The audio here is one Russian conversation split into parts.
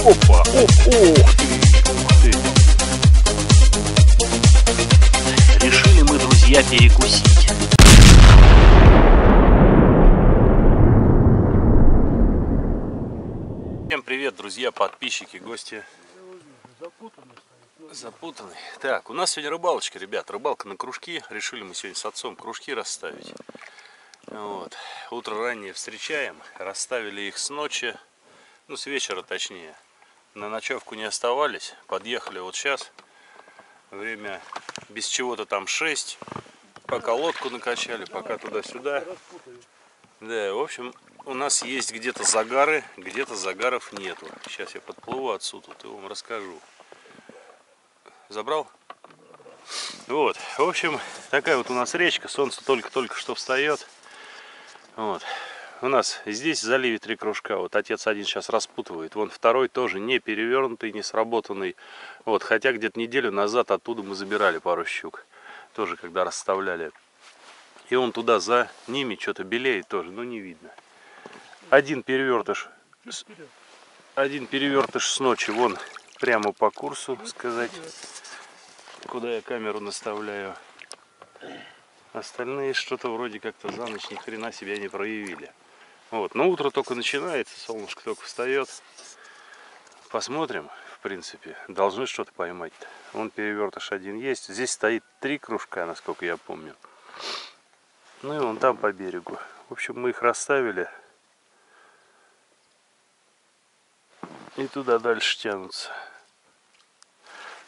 Опа, ох ты, решили мы, друзья, перекусить. Всем привет, друзья, подписчики, гости. Запутанный. Так, у нас сегодня рыбалочка, ребят, рыбалка на кружки. Решили мы сегодня с отцом кружки расставить. Вот. Утро раннее встречаем, расставили их с ночи, ну с вечера точнее. На ночевку не оставались, подъехали вот сейчас. Время без чего-то там 6. Пока лодку накачали, пока туда-сюда. Да, в общем, у нас есть где-то загары, где-то загаров нету. Сейчас я подплыву отсюда и вам расскажу. Забрал? Вот, в общем, такая вот у нас речка, солнце только-только что встает. Вот. У нас здесь в заливе 3 кружка, вот отец один сейчас распутывает, вон второй тоже не перевернутый, не сработанный. Вот, хотя где-то неделю назад оттуда мы забирали пару щук, тоже когда расставляли. И он туда за ними что-то белеет тоже, но не видно. Один перевертыш с ночи, вон. Прямо по курсу, сказать, куда я камеру наставляю. Остальные что-то вроде как-то за ночь ни хрена себя не проявили. Вот, но утро только начинается, солнышко только встает. Посмотрим, в принципе, должны что-то поймать-то. Вон перевертыш один есть. Здесь стоит 3 кружка, насколько я помню. Ну и вон там по берегу. В общем, мы их расставили. И туда дальше тянутся.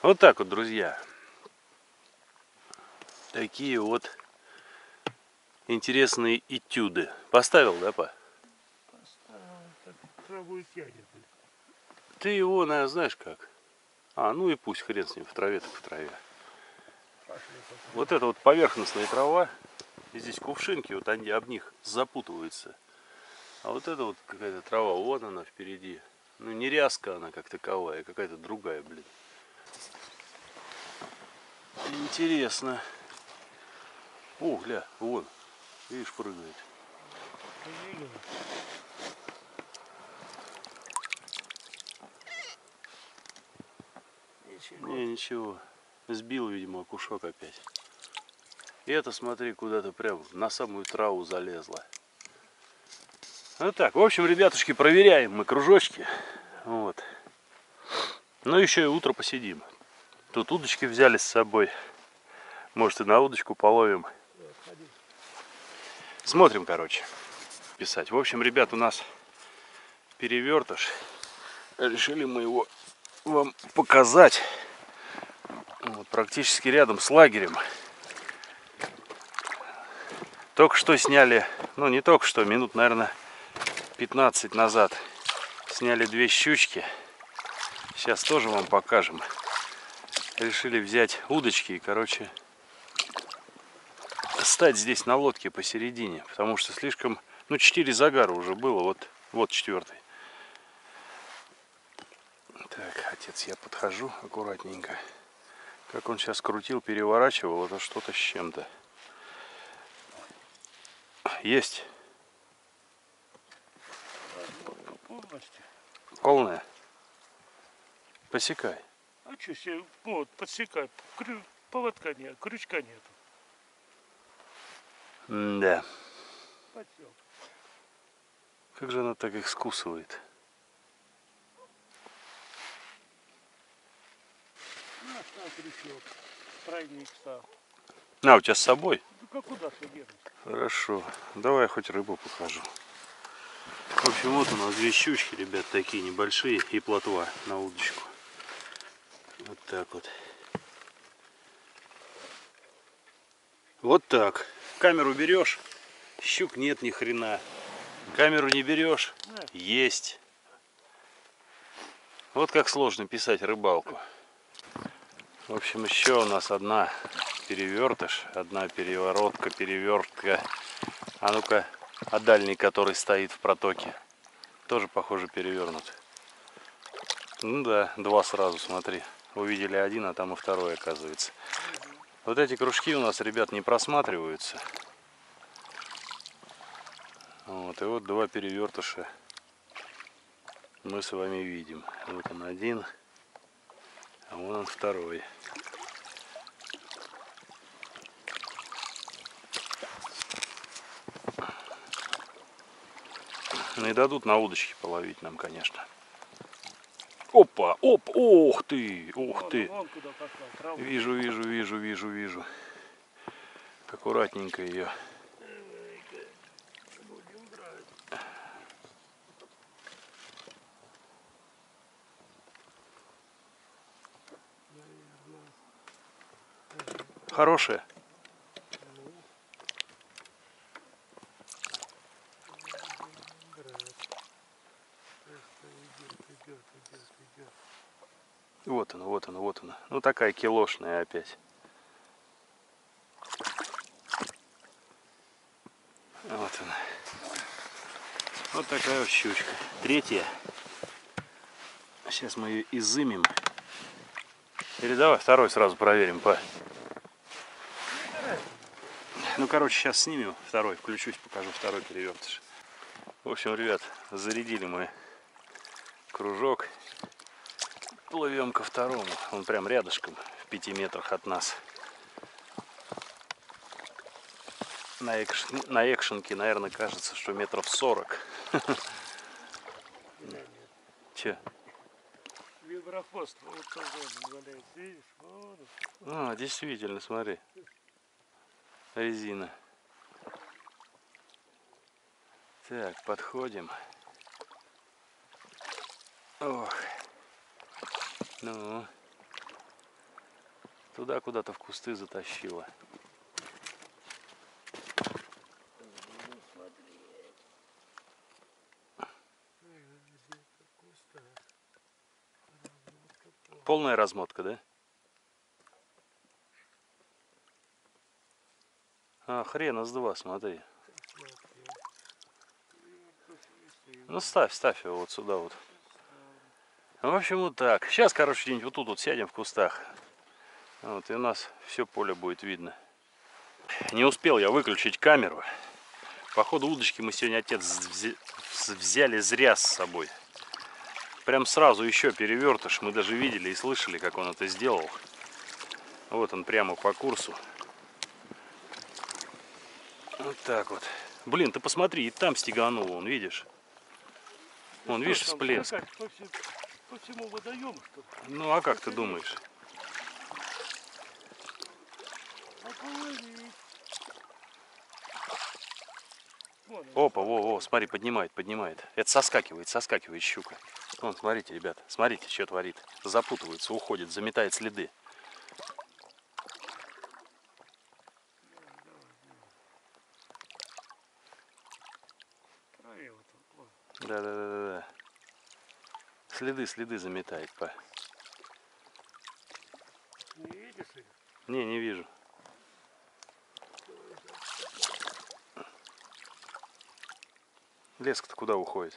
Вот так вот, друзья. Такие вот интересные этюды. Поставил, да, па? Поставил. Ты его, наверное, знаешь как? А, ну и пусть хрен с ним, в траве так в траве. Вот это вот поверхностная трава. И здесь кувшинки, вот они об них запутываются. А вот это вот какая-то трава, вот она впереди. Ну не ряска она как таковая, какая-то другая, блин. Интересно. О, гля, вон. Видишь, прыгает. Ничего. Не, ничего. Сбил, видимо, окушок опять. И это, смотри, куда-то прям на самую траву залезла. Ну так, в общем, ребятушки, проверяем мы кружочки. Вот. Ну еще и утро посидим. Тут удочки взяли с собой. Может и на удочку половим. Смотрим, короче, писать. В общем, ребят, у нас перевертыш. Решили мы его вам показать. Вот, практически рядом с лагерем. Только что сняли, ну не только что, минут, наверное, 15 назад сняли 2 щучки. Сейчас тоже вам покажем. Решили взять удочки и, короче, стать здесь на лодке посередине, потому что слишком, ну, 4 загара уже было, вот 4-й. Так, отец, я подхожу аккуратненько. Как он сейчас крутил, переворачивал, это что-то с чем-то. Есть. Полная. Посекай. А что себе, вот, подсекай. Поводка нет, крючка нету. Да. Подсек. Как же она так их скусывает? На, стал крючок. Тройник стал. На, у тебя с собой? Ну, куда все держишь? Хорошо. Давай я хоть рыбу покажу. В общем, вот у нас 2 щучки, ребят, такие небольшие, и плотва на удочку. Вот так вот. Вот так. Камеру берешь, щук нет ни хрена. Камеру не берешь, есть. Вот как сложно писать рыбалку. В общем, еще у нас одна перевертыш, одна переворотка, перевертка. А ну-ка. А дальний, который стоит в протоке, тоже, похоже, перевернут. Ну да, 2 сразу, смотри. Увидели один, а там и второй, оказывается. Вот эти кружки у нас, ребят, не просматриваются. Вот, и вот два перевертыша мы с вами видим. Вот он один, а вон он второй. Не дадут на удочке половить нам, конечно. Опа, оп, ох ты, ух ты. Вижу, вижу, вижу, вижу, вижу. Аккуратненько ее. Хорошая. Вот она, вот она, вот она. Ну такая килошная опять. Вот она. Вот такая вот щучка. Третья. Сейчас мы ее изымем. Или давай второй сразу проверим. Ну, короче, сейчас снимем второй, включусь, покажу второй перевертыш. В общем, ребят, зарядили мы кружок. Плывем ко второму. Он прям рядышком, в 5 метрах от нас. На экшенке, наверное, кажется, что метров 40. Че? Виброхвост. А, действительно, смотри. Резина. Так, подходим. Ох. Ну. Туда куда-то в кусты затащила. Полная размотка, да? А, хрена с два, смотри. Ну ставь, ставь его вот сюда вот. В общем, вот так. Сейчас, короче, где-нибудь вот тут вот сядем в кустах. Вот, и у нас все поле будет видно. Не успел я выключить камеру. Походу, удочки мы сегодня, отец, взяли зря с собой. Прям сразу еще перевертыш. Мы даже видели и слышали, как он это сделал. Вот он прямо по курсу. Вот так вот. Блин, ты посмотри, и там стеганул он, видишь? Он, видишь, всплеск. По всему водоему, что ли? Ну, а как ты думаешь? Опа, во-во, смотри, поднимает, поднимает. Это соскакивает, соскакивает щука. Вон, смотрите, ребят, смотрите, что творит. Запутывается, уходит, заметает следы. Да-да-да-да. Следы, следы заметает, па. Не видишь их? Не, не вижу. Леска-то куда уходит?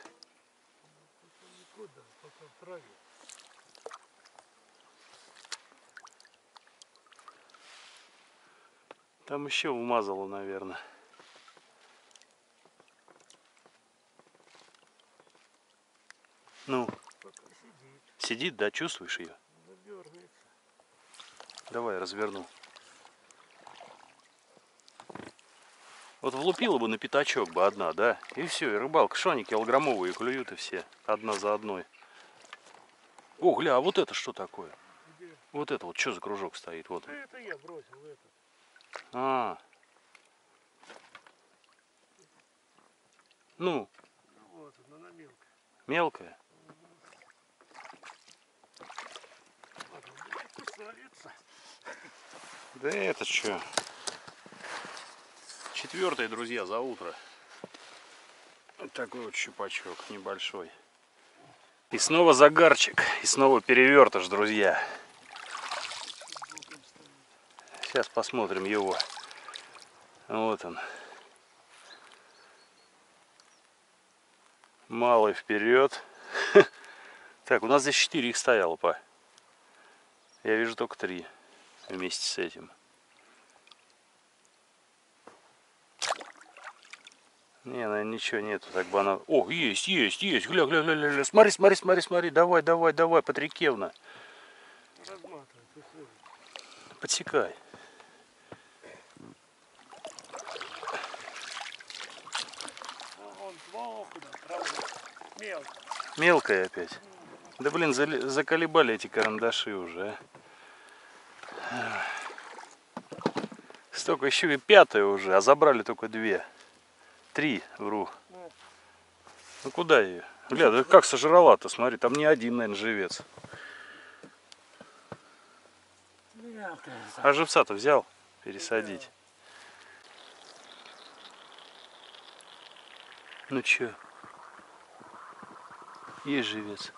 Никуда, пока в траве. Там еще умазало, наверное. Ну, сидит, да, чувствуешь ее? Давай, разверну. Вот влупила бы на пятачок бы одна, да? И все, и рыбалка. Шоники килограммовые клюют и все, одна за одной. О, гля, а вот это что такое? Где? Вот это вот, что за кружок стоит? Вот. Да это я бросил, это. А. Ну. Вот она мелкая. Мелкая? Да это что? Четвертый, друзья, за утро. Вот такой вот щупачок небольшой. И снова загарчик. И снова перевертыш, друзья. Сейчас посмотрим его. Вот он. Малый вперед. Так, у нас здесь 4 их стояло, па. Я вижу только 3 вместе с этим. Не, наверное, ничего нету, так бы она... О, есть, есть, есть, гля-гля-гля-гля, смотри, смотри, смотри, смотри, давай, давай, давай, Патрикевна. Подсекай. Мелкая опять. Да блин, заколебали эти карандаши уже. А. Столько еще и пятая уже, а забрали только две. Три, вру. Ну куда ее? Бля, да как сожрала-то, смотри, там не один, наверное, живец. А живца-то взял пересадить. Ну че? Есть живец.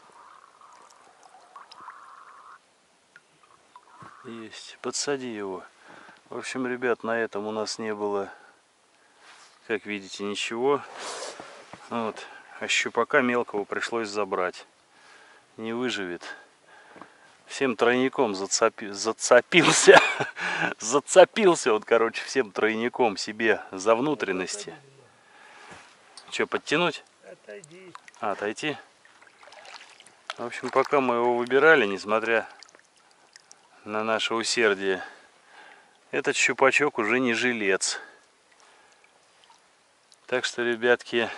Есть. Подсади его. В общем, ребят, на этом у нас не было, как видите, ничего. Вот. А щупака мелкого пришлось забрать. Не выживет. Всем тройником зацепился. Зацепился вот, короче, всем тройником себе за внутренности. Че, подтянуть? Отойди. А, отойти? В общем, пока мы его выбирали, несмотря на наше усердие, этот щупачок уже не жилец. Так что, ребятки,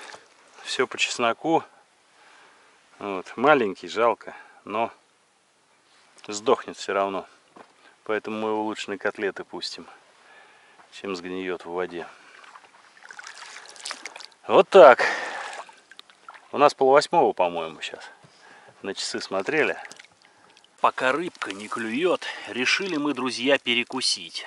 все по чесноку. Вот. Маленький, жалко, но сдохнет все равно. Поэтому мы его лучше на котлеты пустим, чем сгниет в воде. Вот так. У нас 7:30, по-моему, сейчас. На часы смотрели. Пока рыбка не клюет, решили мы, друзья, перекусить.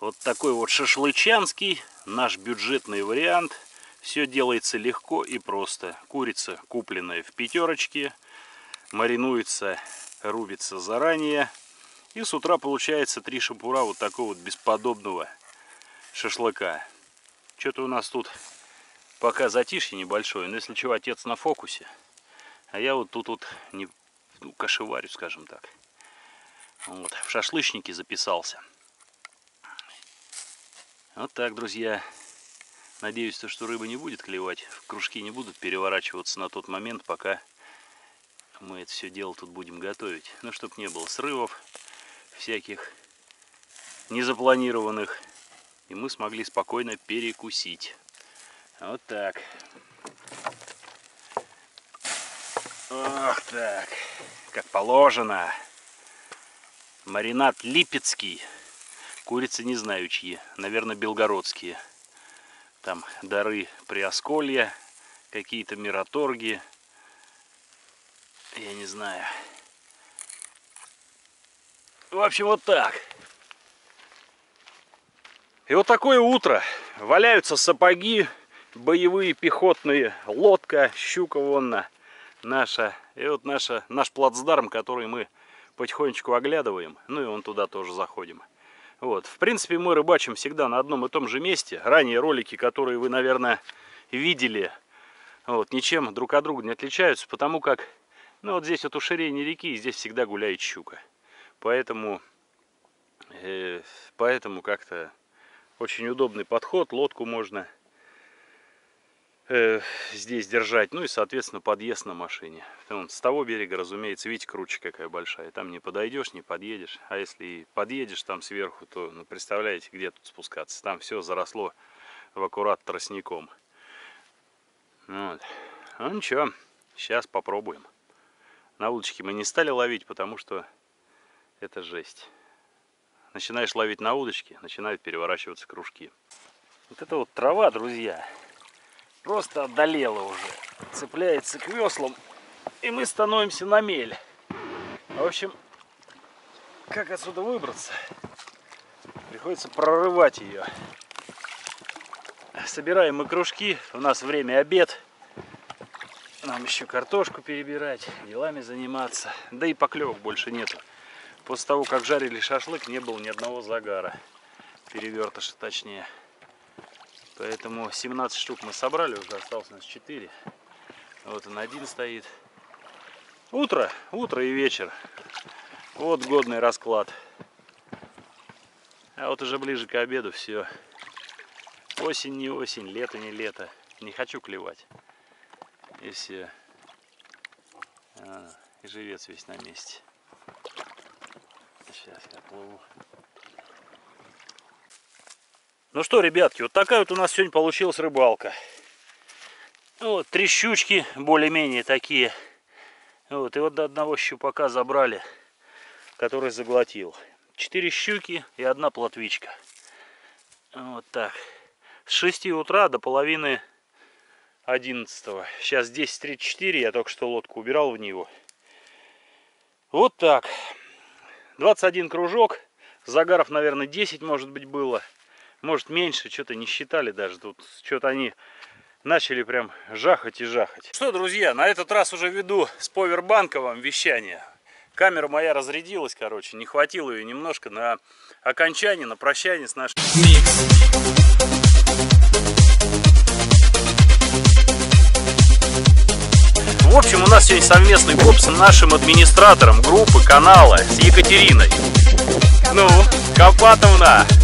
Вот такой вот шашлычанский, наш бюджетный вариант. Все делается легко и просто. Курица, купленная в Пятерочке, маринуется, рубится заранее. И с утра получается 3 шампура вот такого вот бесподобного шашлыка. Что-то у нас тут пока затишье небольшое, но если чего, отец на фокусе. А я вот тут вот не... Ну, кашеварю, скажем так. Вот, в шашлычнике записался. Вот так, друзья. Надеюсь, что рыба не будет клевать. Кружки не будут переворачиваться на тот момент, пока мы это все дело тут будем готовить. Ну, чтобы не было срывов всяких незапланированных. И мы смогли спокойно перекусить. Вот так. Ох так, как положено. Маринад липецкий. Курицы не знаю чьи. Наверное, белгородские. Там дары Приосколья, какие-то мираторги. Я не знаю. В общем, вот так. И вот такое утро. Валяются сапоги, боевые, пехотные, лодка, щука вон на. Наша, и вот наш плацдарм, который мы потихонечку оглядываем, ну и вон туда тоже заходим. Вот, в принципе, мы рыбачим всегда на одном и том же месте. Ранее ролики, которые вы, наверное, видели, вот, ничем друг от друга не отличаются, потому как, ну вот здесь вот у ширения реки, и здесь всегда гуляет щука. Поэтому, поэтому как-то очень удобный подход, лодку можно... здесь держать, ну и, соответственно, подъезд на машине. Вон, с того берега, разумеется, видите, круче какая большая. Там не подойдешь, не подъедешь. А если и подъедешь там сверху, то, ну, представляете, где тут спускаться. Там все заросло в аккурат тростником. Вот. Ну ничего, сейчас попробуем. На удочке мы не стали ловить, потому что это жесть. Начинаешь ловить на удочке, начинают переворачиваться кружки. Вот это вот трава, друзья. Просто одолела уже, цепляется к веслам, и мы становимся на мель. В общем, как отсюда выбраться? Приходится прорывать ее. Собираем мы кружки, у нас время обед. Нам еще картошку перебирать, делами заниматься. Да и поклевок больше нету. После того, как жарили шашлык, не было ни одного загара. Перевертыша, точнее. Поэтому 17 штук мы собрали, уже осталось у нас 4. Вот он один стоит. Утро, утро и вечер. Вот годный расклад. А вот уже ближе к обеду все. Осень не осень, лето не лето. Не хочу клевать. И все. А, и живец весь на месте. Сейчас я плыву. Ну что, ребятки, вот такая вот у нас сегодня получилась рыбалка. Вот, три щучки, более-менее такие. Вот, и вот до одного щупака забрали, который заглотил. 4 щуки и 1 плотвичка. Вот так. С 6 утра до половины 11. Сейчас 10:34, я только что лодку убирал в Ниву. Вот так. 21 кружок. Загаров, наверное, 10, может быть, было. Может, меньше, что-то не считали даже. Тут что-то они начали прям жахать и жахать. Что, друзья, на этот раз уже веду с повербанка вам вещание. Камера моя разрядилась, короче, не хватило ее немножко на окончание, на прощание с нашим миксом. В общем, у нас сегодня совместный коп с нашим администратором группы канала, с Екатериной. Копатовна.